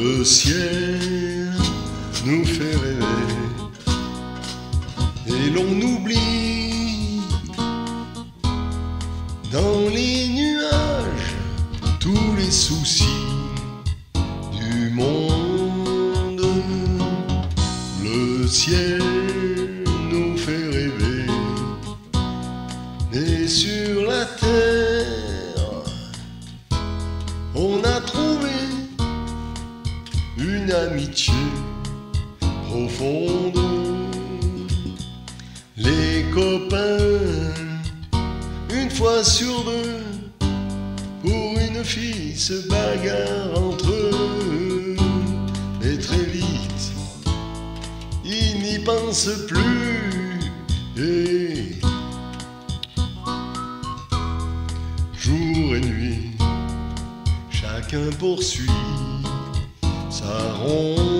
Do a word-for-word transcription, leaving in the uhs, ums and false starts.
Le ciel nous fait rêver et l'on oublie dans les nuages tous les soucis du monde. Le ciel nous fait rêver et sur la terre on a trouvé une amitié profonde. Les copains, une fois sur deux, pour une fille se bagarrent entre eux. Et très vite, ils n'y pensent plus. Et jour et nuit, chacun poursuit sa ronde.